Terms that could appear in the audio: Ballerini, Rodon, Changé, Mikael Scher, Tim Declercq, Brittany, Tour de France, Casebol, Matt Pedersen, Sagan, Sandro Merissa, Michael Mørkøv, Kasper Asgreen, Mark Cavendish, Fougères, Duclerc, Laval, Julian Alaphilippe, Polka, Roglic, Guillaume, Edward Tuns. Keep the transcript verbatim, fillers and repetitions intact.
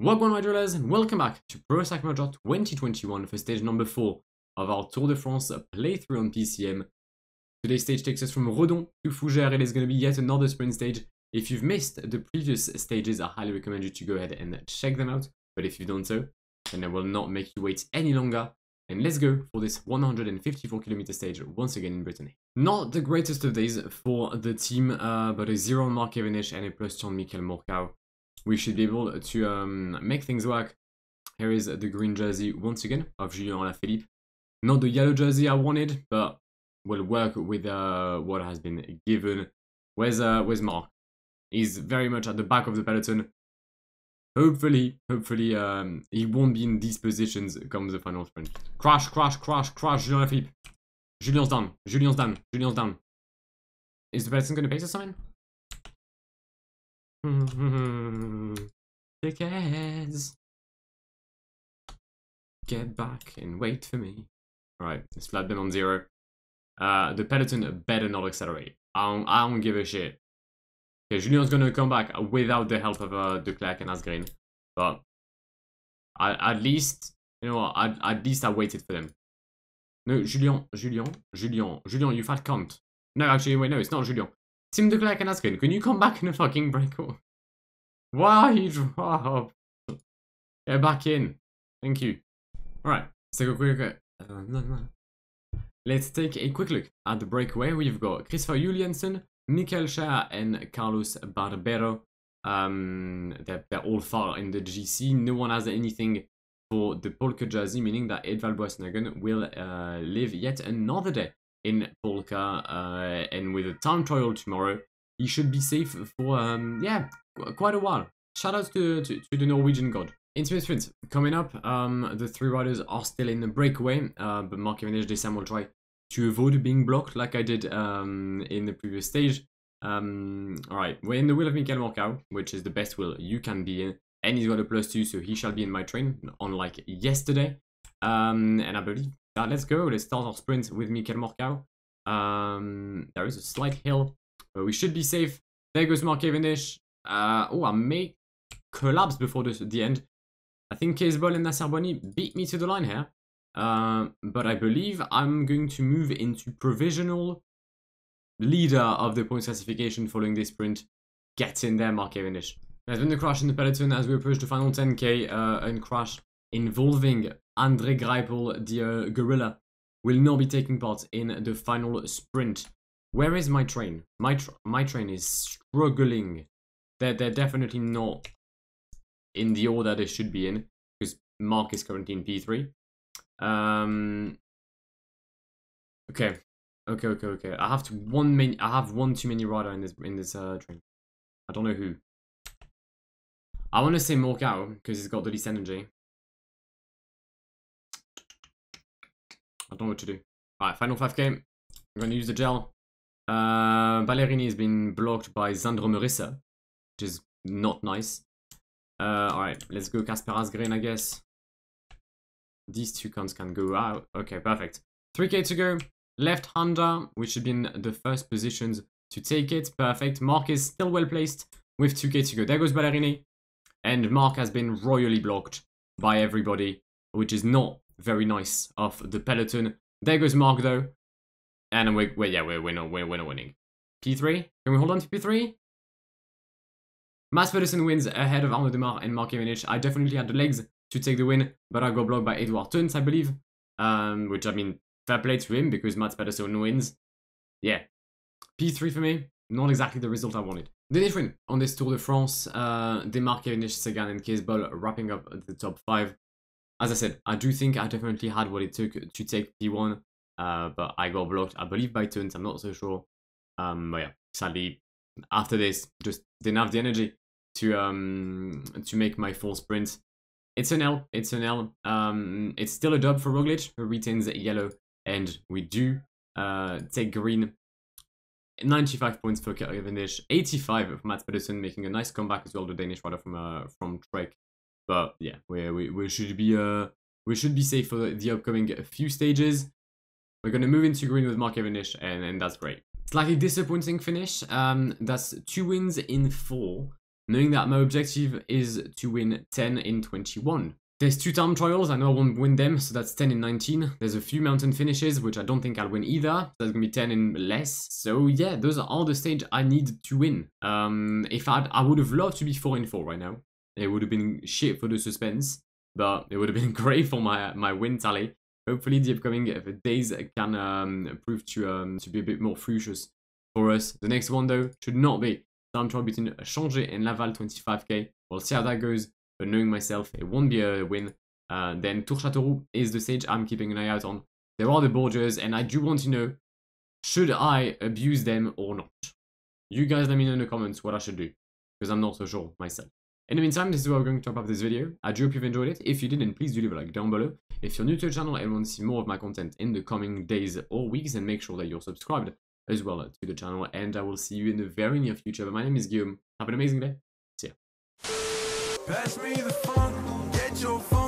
Wagwan my drillers, and welcome back to ProSac Major twenty twenty-one for stage number four of our Tour de France playthrough on P C M. Today's stage takes us from Rodon to Fougères, and it's going to be yet another sprint stage. If you've missed the previous stages, I highly recommend you to go ahead and check them out. But if you've done so, then I will not make you wait any longer. And let's go for this one hundred fifty-four kilometer stage once again in Brittany. Not the greatest of days for the team, uh, but a zero on Mark Cavendish and a plus two on Michael Mørkøv. We should be able to um, make things work. Here is the green jersey once again of Julian Alaphilippe. Not the yellow jersey I wanted, but we'll work with uh, what has been given. Where's, uh, where's Mark? He's very much at the back of the peloton. Hopefully, hopefully um, he won't be in these positions come the final sprint. Crash, crash, crash, crash, Julian Alaphilippe. Julian's down, Julian's down, Julian's down. Is the peloton going to pace us something? Dickheads, get back and wait for me. Alright, it's flat been on zero. Uh, the peloton better not accelerate. I don't, I don't give a shit. Okay, Julian's gonna come back without the help of uh, Duclerc and Asgreen. But I, at least, you know what, I, at least I waited for them. No, Julian, Julian, Julian, Julian, you fat cunt. No, actually, wait, no, it's not Julian. Tim Declercq and Asgreen, can you come back in a fucking break? Why are you dropped? Get back in. Thank you. Alright, let's take a quick uh, no, no. Let's take a quick look at the breakaway. We've got Christopher Juliansen, Mikael Scher and Carlos Barbero. Um, they're, they're all far in the G C. No one has anything for the Polka jersey, meaning that Edvald Boisnergen will uh, live yet another day in Polka, uh, and with a time trial tomorrow, he should be safe for, um, yeah, qu quite a while. Shout out to, to, to the Norwegian god. Intimate sprints coming up. Um, the three riders are still in the breakaway, uh, but Mark Cavendish this time will try to avoid being blocked like I did um, in the previous stage. Um, Alright, we're in the wheel of Mikael Mørkøv, which is the best wheel you can be in, and he's got a plus two, so he shall be in my train, unlike yesterday. Um, and I believe Uh, let's go, let's start our sprint with Mikael Mørkøv. Um, there is a slight hill, but we should be safe. There goes Mark Cavendish. Uh, oh, I may collapse before the, the end. I think Casebol and Nasser Boni beat me to the line here. Uh, but I believe I'm going to move into provisional leader of the points classification following this sprint. Get in there, Mark Cavendish. There's been a crash in the peloton as we approach the final ten K, uh, and crash involving Andre Greipel, the uh, gorilla, will not be taking part in the final sprint. Where is my train? My tr my train is struggling. They're, they're definitely not in the order they should be in, because Mark is currently in P three. Um, okay, okay, okay, okay. I have to one main. I have one too many rider in this in this uh, train. I don't know who. I want to say Mørkøv because he's got the least energy. I don't know what to do. Alright, final five K. I'm going to use the gel. Uh, Ballerini has been blocked by Sandro Merissa, which is not nice. Uh, Alright, let's go Kasper Asgreen, I guess. These two cons can go out. Okay, perfect. three K to go. Left hander, we should be in the first positions to take it. Perfect. Mark is still well placed with two K to go. There goes Ballerini. And Mark has been royally blocked by everybody, which is not very nice of the peloton. There goes Mark though, and we're, we're yeah we're, we're not we're, we're not winning. P three, can we hold on to P three? Matt Pedersen wins ahead of Arnaud Demar and Mark Cavendish. I definitely had the legs to take the win, but I got blocked by Edward Tuns, I believe. Um, which I mean, fair play to him because Matt Pedersen wins. Yeah, P three for me. Not exactly the result I wanted. The next win on this Tour de France, uh, Demar, Cavendish, Sagan, and Casebol wrapping up the top five. As I said, I do think I definitely had what it took to take P one, uh, but I got blocked, I believe, by Tuns, I'm not so sure. Um, but yeah, sadly, after this, just didn't have the energy to um, to make my full sprint. It's an L, it's an L. Um, it's still a dub for Roglic, who retains yellow, and we do uh, take green. ninety-five points for Cavendish, eighty-five for Matt Pedersen, making a nice comeback as well, the Danish rider from uh, from Trek. But yeah, we, we, we should be uh, we should be safe for the, the upcoming few stages. We're going to move into green with Mark Cavendish, and, and that's great. Slightly disappointing finish. Um, that's two wins in four. knowing that my objective is to win ten in twenty-one. There's two time trials, I know I won't win them, so that's ten in nineteen. There's a few mountain finishes, which I don't think I'll win either. That's gonna be ten in less. So yeah, those are all the stage I need to win. Um, if I'd, I would have loved to be four in four right now. It would have been shit for the suspense, but it would have been great for my, my win tally. Hopefully the upcoming days can um, prove to, um, to be a bit more fruitious for us. The next one though should not be. Time trial between Changé and Laval twenty-five K. We'll see how that goes. But knowing myself, it won't be a win. Uh, then Tour Châteauroux is the stage I'm keeping an eye out on. There are the Borgias, and I do want to know, should I abuse them or not? You guys let me know in the comments what I should do, because I'm not so sure myself. In the meantime, this is where we're going to wrap up this video. I do hope you've enjoyed it. If you did, then please do leave a like down below. If you're new to the channel and want to see more of my content in the coming days or weeks, then make sure that you're subscribed as well to the channel. And I will see you in the very near future. But my name is Guillaume. Have an amazing day. See ya. Pass me the phone, get your phone.